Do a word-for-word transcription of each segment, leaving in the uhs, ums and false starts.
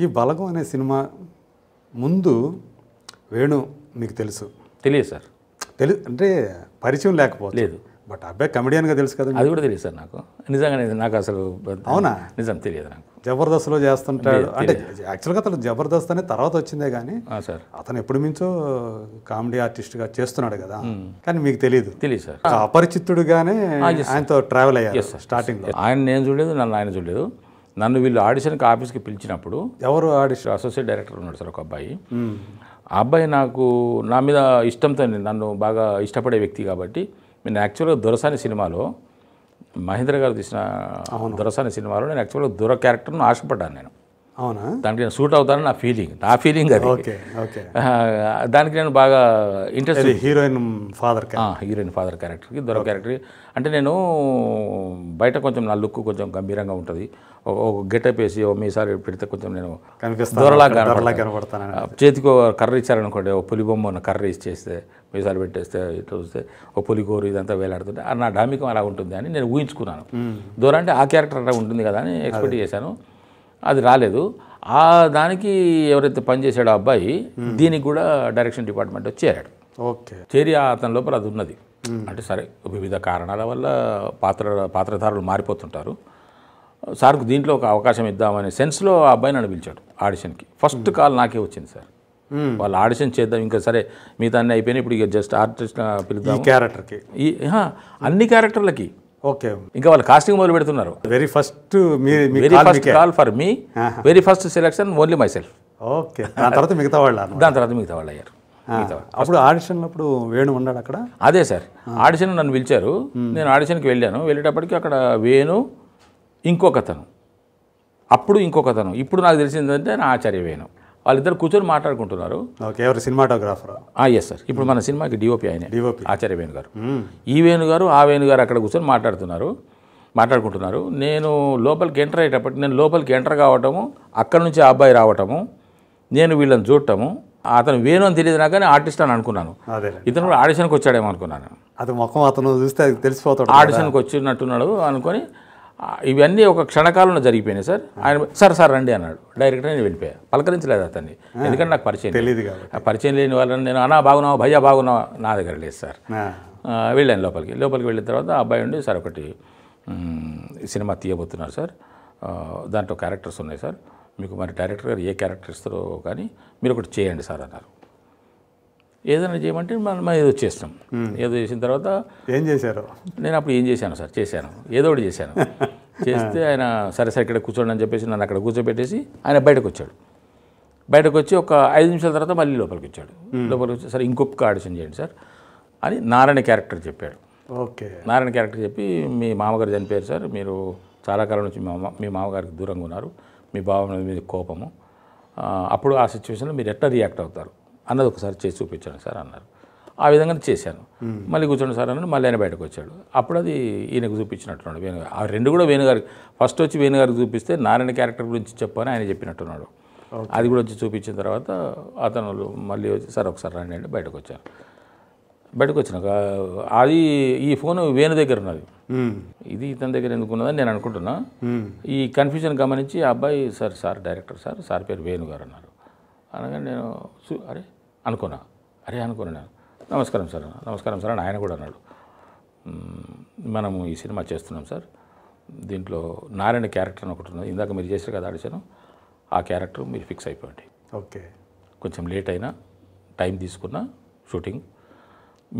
ఈ బలగం అనే సినిమా ముందు వేణు మీకు తెలుసు? తెలియదు సార్. తెలి అంటే పరిచయం లేకపోతే లేదు. బట్ అబ్బాయి కమెడియన్గా తెలుసు కదా? అది కూడా తెలియదు సార్ నాకు, నిజంగానే నాకు అసలు. అవునా? నిజం తెలియదు నాకు. జబర్దస్త్లో చేస్తుంటాడు అంటే యాక్చువల్గా అతను జబర్దస్త్ అనే తర్వాత వచ్చిందే కానీ సార్ అతను ఎప్పుడు మించో కామెడీ ఆర్టిస్ట్గా చేస్తున్నాడు కదా, కానీ మీకు తెలియదు? తెలియదు సార్. అపరిచితుడుగానే ఆయనతో ట్రావెల్ అయ్యారు స్టార్టింగ్లో. ఆయన నేను చూడలేదు, నన్ను ఆయన చూడలేదు. నన్ను వీళ్ళు ఆడిషన్కి ఆఫీస్కి పిలిచినప్పుడు ఎవరు ఆడిషన్ అసోసియేట్ డైరెక్టర్ ఉన్నాడు సార్ ఒక అబ్బాయి. ఆ అబ్బాయి నాకు నా మీద ఇష్టంతో, నన్ను బాగా ఇష్టపడే వ్యక్తి కాబట్టి, నేను యాక్చువల్గా దొరసాని సినిమాలో మహేంద్ర గారు తీసిన దొరసాని సినిమాలో నేను యాక్చువల్గా దొర క్యారెక్టర్ను ఆశపడ్డాను నేను. అవునా? దానికి నేను సూట్ అవుతానని నా ఫీలింగ్, నా ఫీలింగ్ అది. దానికి నేను బాగా interest. Heroine father heroine father క్యారెక్టర్కి, దొర క్యారెక్టర్కి అంటే నేను బయట కొంచెం నా లుక్ కొంచెం గంభీరంగా ఉంటుంది, ఒక గెటప్ వేసి ఓ మీసారి పెడితే కొంచెం నేను దొరలాగా కనపడతాను. చేతికి కర్ర ఇచ్చారనుకోండి, ఓ పులిబొమ్మ కర్ర ఇచ్చేస్తే మీసారి పెట్టేస్తే ఇట్లా చూస్తే ఓ పులిగోరు ఇదంతా వేలాడుతుంటే నా డామికం అలా ఉంటుంది అని నేను ఊహించుకున్నాను. దొర అంటే ఆ క్యారెక్టర్ అలా ఉంటుంది కదా అని ఎక్స్పెక్ట్ చేశాను, అది రాలేదు. ఆ దానికి ఎవరైతే పనిచేశాడో అబ్బాయి, దీనికి కూడా డైరెక్షన్ డిపార్ట్మెంట్ చేరాడు. ఓకే, చేరి అతని లోపల అది ఉన్నది. అంటే సరే వివిధ కారణాల వల్ల పాత్ర పాత్రధారులు మారిపోతుంటారు, సార్కు దీంట్లో ఒక అవకాశం ఇద్దామనే సెన్స్లో ఆ అబ్బాయి నన్ను పిలిచాడు ఆడిషన్కి. ఫస్ట్ కాల్ నాకే వచ్చింది సార్, వాళ్ళు ఆడిషన్ చేద్దాం ఇంకా సరే మిగతా అన్నీ అయిపోయినా ఇప్పుడు ఇక జస్ట్ ఆర్టిస్ట్ పిలుద్దాం క్యారెక్టర్కి, ఈ అన్ని క్యారెక్టర్లకి. ఓకే, ఇంకా వాళ్ళు కాస్టింగ్ మొదలు పెడుతున్నారు. Very first very first call for me, very first selection only myself. Okay, దాని తర్వాత మిగతా వాళ్ళు దాని తర్వాత మిగతా వాళ్ళు అయ్యారు. అప్పుడు ఆడిషన్ అప్పుడు వేణు ఉన్నాడు అక్కడ? అదే సార్, ఆడిషన్ నన్ను పిలిచారు, నేను ఆడిషన్కి వెళ్ళాను. వెళ్ళేటప్పటికి అక్కడ వేణు, ఇంకొక అతను, అప్పుడు ఇంకొక అతను, ఇప్పుడు నాకు తెలిసిందంటే నా ఆచార్య వేణు, వాళ్ళిద్దరు కూర్చొని మాట్లాడుకుంటున్నారు. ఎవరు? సినిమాటోగ్రాఫర్. ఎస్ సార్, ఇప్పుడు మన సినిమాకి డిఓపి ఆయన, డిఓపి ఆచార్య వేణు గారు. ఈ వేణు గారు ఆ వేణు గారు అక్కడ కూర్చొని మాట్లాడుతున్నారు మాట్లాడుకుంటున్నారు నేను లోపలికి ఎంటర్ అయ్యేటప్పటికి, నేను లోపలికి ఎంటర్ కావటము, అక్కడ నుంచి ఆ అబ్బాయి రావటము, నేను వీళ్ళని చూడటము, అతను వేణు అని తెలియదు నాకు, ఆర్టిస్ట్ అని అనుకున్నాను. ఇతను కూడా ఆడిషన్కి వచ్చాడేమో అనుకున్నాను, అతను మొఖం అతను చూస్తే తెలిసిపోతాడు ఆడిషన్కి వచ్చినట్టున్నాడు అనుకొని. ఇవన్నీ ఒక క్షణకాలంలో జరిగిపోయినాయి సార్. ఆయన సార్ సార్ రండి అన్నాడు, డైరెక్ట్గా నేను వెళ్ళిపోయా, పలకరించలేదు అతన్ని, ఎందుకంటే నాకు పరిచయం తెలియదు. పరిచయం లేని వాళ్ళని నేను అన్నా బాగున్నావా భయ్యా బాగున్నావా నా దగ్గర లేదు సార్. వెళ్ళాను లోపలికి. లోపలికి వెళ్ళిన తర్వాత ఆ అబ్బాయి ఉండి సార్ ఒకటి సినిమా తీయబోతున్నారు సార్, దాంట్లో క్యారెక్టర్స్ ఉన్నాయి సార్, మీకు మరి డైరెక్టర్ గారు ఏ క్యారెక్టర్ ఇస్తారో కానీ మీరు ఒకటి చేయండి సార్ అన్నారు. ఏదైనా చేయమంటే మనం ఏదో చేస్తాం. ఏదో చేసిన తర్వాత ఏం చేశారు? నేను అప్పుడు ఏం చేశాను సార్, చేశాను ఏదో ఒకటి చేశాను. చేస్తే ఆయన సరే సరే ఇక్కడ కూర్చోండి అని చెప్పేసి నన్ను అక్కడ కూర్చోబెట్టేసి ఆయన బయటకు వచ్చాడు. బయటకు వచ్చి ఒక ఐదు నిమిషాల తర్వాత మళ్ళీ లోపలికి వచ్చాడు. లోపలికి వచ్చి సార్ ఇంకొక ఆడిషన్ చేయండి సార్ అని నారాయణ క్యారెక్టర్ చెప్పాడు. ఓకే, నారాయణ క్యారెక్టర్ చెప్పి మీ మామగారు చనిపోయారు సార్, మీరు చాలా కాలం నుంచి మీ మామగారికి దూరంగా ఉన్నారు, మీ బావ మీద కోపము, అప్పుడు ఆ సిచ్యువేషన్లో మీరు ఎట్లా రియాక్ట్ అవుతారు అన్నది ఒకసారి చేసి చూపించాను సార్ అన్నారు. ఆ విధంగా చేశాను. మళ్ళీ కూర్చోండి సార్ అన్నాడు, మళ్ళీ ఆయన బయటకు వచ్చాడు. అప్పుడు అది ఈయనకు చూపించినట్టున్నాడు వేణుగారు. ఆ రెండు కూడా వేణుగారికి, ఫస్ట్ వచ్చి వేణుగారికి చూపిస్తే నారాయణ క్యారెక్టర్ గురించి చెప్పని ఆయన చెప్పినట్టున్నాడు. అది కూడా వచ్చి చూపించిన తర్వాత అతను మళ్ళీ వచ్చి సార్ ఒకసారి రండి అంటే బయటకు వచ్చాను. బయటకు వచ్చినాక అది ఈ ఫోన్ వేణు దగ్గర ఉన్నది, ఇది ఇతని దగ్గర ఎందుకు ఉన్నదని నేను అనుకుంటున్నా. ఈ కన్ఫ్యూజన్ గమనించి ఆ అబ్బాయి sir sir director sir, sir పేరు వేణుగారు అన్నారు. అనగానే నేను అరే అనుకున్నా, అరే అనుకున్నా నేను నమస్కారం సార్ నమస్కారం సార్ అని ఆయన కూడా అన్నాడు. మనము ఈ సినిమా చేస్తున్నాం సార్, దీంట్లో నారాయణ క్యారెక్టర్ అని ఒకటి ఉన్నది, ఇందాక మీరు చేశారు కదా ఆడిషన్, ఆ క్యారెక్టర్ మీరు ఫిక్స్ అయిపోండి. ఓకే, కొంచెం లేట్ అయినా టైం తీసుకున్న షూటింగ్,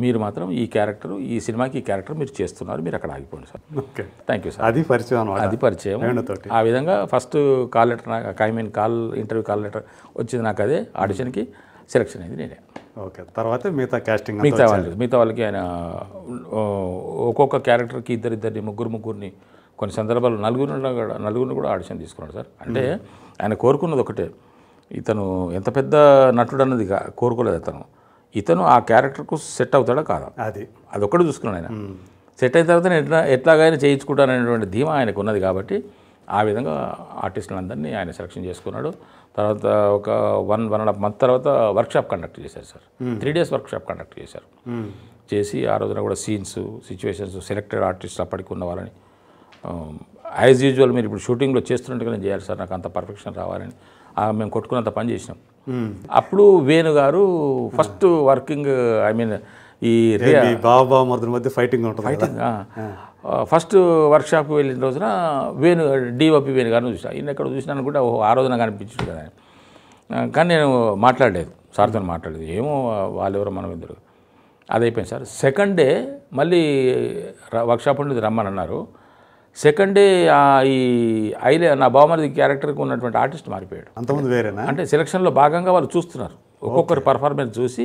మీరు మాత్రం ఈ క్యారెక్టర్ ఈ సినిమాకి ఈ క్యారెక్టర్ మీరు చేస్తున్నారు, మీరు అక్కడ ఆగిపోండి sir. Okay, thank you sir. అది పరిచయం అది పరిచయం ఆ విధంగా ఫస్ట్ కాల్ లెటర్ నాకు, I mean call interview call letter వచ్చింది నాకు, అదే ఆడిషన్కి సెలెక్షన్ అయింది నేనే. ఓకే, తర్వాత మిగతా క్యాస్టింగ్ మిగతా వాళ్ళు మిగతా వాళ్ళకి ఆయన ఒక్కొక్క క్యారెక్టర్కి ఇద్దరిద్దరిని ముగ్గురు ముగ్గురిని కొన్ని సందర్భాలు నలుగురిని కూడా నలుగురిని కూడా ఆడిషన్ తీసుకున్నాడు సార్. అంటే ఆయన కోరుకున్నది ఒకటే, ఇతను ఎంత పెద్ద నటుడు అన్నది కోరుకోలేదు అతను, ఇతను ఆ క్యారెక్టర్కు సెట్ అవుతాడా కాదా అది అదొక్కటి చూసుకున్నాను. ఆయన సెట్ అయిన తర్వాత నేను ఎట్లా ఎట్లాగైనా చేయించుకుంటాననేటువంటి ధీమా ఆయనకు ఉన్నది కాబట్టి ఆ విధంగా ఆర్టిస్టులందరినీ ఆయన సెలక్షన్ చేసుకున్నాడు. తర్వాత ఒక one one and half month తర్వాత వర్క్షాప్ కండక్ట్ చేశారు sir. Three days workshop conduct చేశారు. చేసి ఆ రోజున కూడా సీన్స్ సిచ్యువేషన్స్ సెలెక్టెడ్ ఆర్టిస్టులు అప్పటికి ఉన్న వాళ్ళని యాజ్ యూజువల్ మీరు ఇప్పుడు షూటింగ్లో చేస్తున్నట్టుగా నేను చేయాలి సార్, నాకు అంత పర్ఫెక్షన్ రావాలని మేము కొట్టుకున్నంత పని చేసినాం. అప్పుడు వేణు గారు ఫస్ట్ వర్కింగ్ ఐ మీన్ ఈ బాబా మర్దన్ మధ్య ఫైటింగ్ ఫైటింగ్ ఫస్ట్ వర్క్షాప్ వెళ్ళిన రోజున వేణు డిఓపి వేణు గారిని చూసినా. ఈయన ఎక్కడ చూసినా కూడా ఆ రోజున కనిపించింది కదా, కానీ నేను మాట్లాడలేదు సార్తో, మాట్లాడలేదు. ఏమో వాళ్ళెవరో మనం ఇద్దరు అదైపోయింది సార్. సెకండ్ డే మళ్ళీ వర్క్షాప్ నుండి రమ్మని అన్నారు. సెకండ్ డే ఈ ఐలే నా బావమరిది క్యారెక్టర్కి ఉన్నటువంటి ఆర్టిస్ట్ మారిపోయాడు. అంతమంది వేరేనా అంటే సెలక్షన్లో భాగంగా వాళ్ళు చూస్తున్నారు, ఒక్కొక్కరు పర్ఫార్మెన్స్ చూసి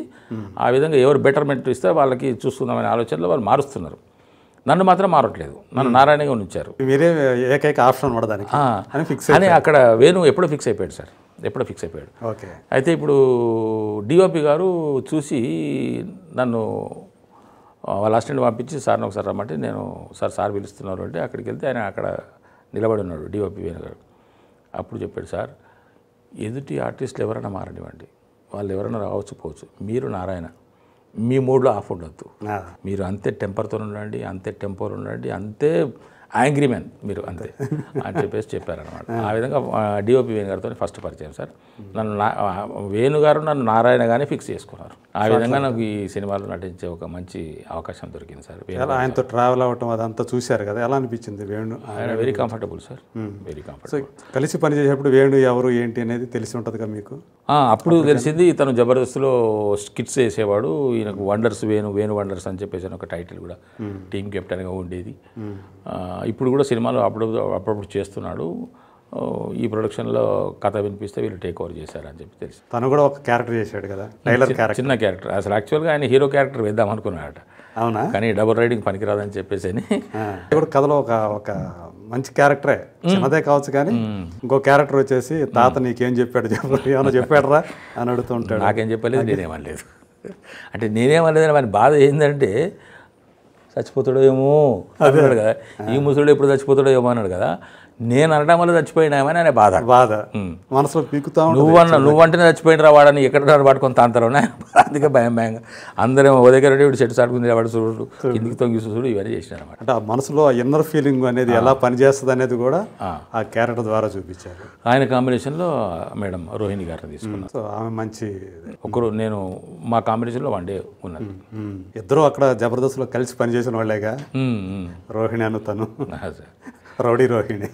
ఆ విధంగా ఎవరు బెటర్మెంట్ ఇస్తే వాళ్ళకి చూస్తున్నామనే ఆలోచనలో వాళ్ళు మారుస్తున్నారు. నన్ను మాత్రం మారట్లేదు, నన్ను నారాయణగా ఉంచారు. వేరే ఏకైక ఆప్షన్ ఉండడానికి ఫిక్స్ అని అక్కడ వేణు ఎప్పుడో ఫిక్స్ అయిపోయాడు సార్, ఎప్పుడో ఫిక్స్ అయిపోయాడు. ఓకే. అయితే ఇప్పుడు డిఓపి గారు చూసి నన్ను వాళ్ళ అసిస్టెంట్ పంపించి సార్ని ఒకసారి రమ్మంటే నేను సార్ సార్ పిలుస్తున్నారు అంటే అక్కడికి వెళ్తే ఆయన అక్కడ నిలబడి ఉన్నాడు డిఓపి వేణు గారు. అప్పుడు చెప్పాడు, సార్ ఎదుటి ఆర్టిస్టులు ఎవరైనా మారనివ్వండి, వాళ్ళు ఎవరైనా రావచ్చు పోవచ్చు, మీరు నారాయణ మీ మూడ్లో ఆఫ్ ఉండొద్దు, మీరు అంతే టెంపర్తో ఉండండి, అంతే టెంపోలో ఉండండి, అంతే యాంగ్రీ మ్యాన్ మీరు అంతే అని చెప్పేసి చెప్పారనమాట. ఆ విధంగా డిఓపి వేణు గారితో ఫస్ట్ పరిచయం సార్. నన్ను వేణు గారు నన్ను నారాయణ గానే ఫిక్స్ చేసుకున్నారు. ఆ విధంగా నాకు ఈ సినిమాలో నటించే ఒక మంచి అవకాశం దొరికింది సార్. ఆయనతో ట్రావెల్ అవ్వటం అదంతా చూశారు కదా, ఎలా అనిపించింది? వేణు ఆయన very comfortable sir, very comfortable. కలిసి పనిచేసేటప్పుడు వేణు ఎవరు ఏంటి అనేది తెలిసి ఉంటుంది కదా మీకు? అప్పుడు తెలిసింది. తను జబర్దస్త్లో స్కిట్స్ వేసేవాడు. ఈయనకు వండర్స్ వేణు వేణు వండర్స్ అని చెప్పేసి ఒక టైటిల్ కూడా టీమ్ కెప్టెన్గా ఉండేది. ఇప్పుడు కూడా సినిమాలు అప్పుడు అప్పుడప్పుడు చేస్తున్నాడు. ఈ ప్రొడక్షన్లో కథ వినిపిస్తే వీళ్ళు టేక్ ఓవర్ చేశారని చెప్పి తెలుసు. తను కూడా ఒక క్యారెక్టర్ చేశాడు కదా, టైలర్ క్యారెక్టర్, చిన్న క్యారెక్టర్. అసలు యాక్చువల్గా ఆయన హీరో క్యారెక్టర్ వేద్దాం అనుకున్నాడట. అవునా? కానీ డబుల్ రైడింగ్ పనికిరాదని చెప్పేసి ఇప్పుడు కథలో ఒక ఒక మంచి క్యారెక్టరే, చిన్నదే కావచ్చు కానీ ఇంకో క్యారెక్టర్ వచ్చేసి తాత నీకేం చెప్పాడు ఏమన్నా చెప్పాడరా అని అడుగుతూ ఉంటాడు. నాకేం చెప్పలేదు, నేనేమనలేదు. అంటే నేనేమనలేదని వాడి బాధ ఏంటంటే చచ్చిపోతాడో ఏమో అన్నాడు కదా, ఈ ముసలుడు ఎప్పుడు చచ్చిపోతాడో ఏమో అన్నాడు కదా. నేను అనడం వల్ల చచ్చిపోయినామని అనే బాధ బాధ మనసులో పీకుతా. నువ్వన్న నువ్వంటేనే చచ్చిపోయినరా వాడని ఎక్కడ పట్టుకొని తాంతలోనే అందుకే భయం భయంగా అందరేమో ఓ దగ్గర వీడు చెట్టు చాటుకుని వాడు చూడు ఇందుకు తొంగి చూసుడు ఇవన్నీ చేసినారు అనమాట. అంటే ఆ మనసులో ఇన్నర్ ఫీలింగ్ అనేది ఎలా పనిచేస్తుంది అనేది కూడా ఆ క్యారెక్టర్ ద్వారా చూపించారు. ఆయన కాంబినేషన్లో మేడం రోహిణి గారిని తీసుకున్నాను. సో ఆమె మంచి ఒకరు, నేను మా కాంబినేషన్లో వన్ డే ఉన్నాను. ఇద్దరు అక్కడ జబర్దస్త్లో కలిసి పనిచేసిన వాళ్ళేగా, రోహిణి అను తను, రౌడీ రోహిణి.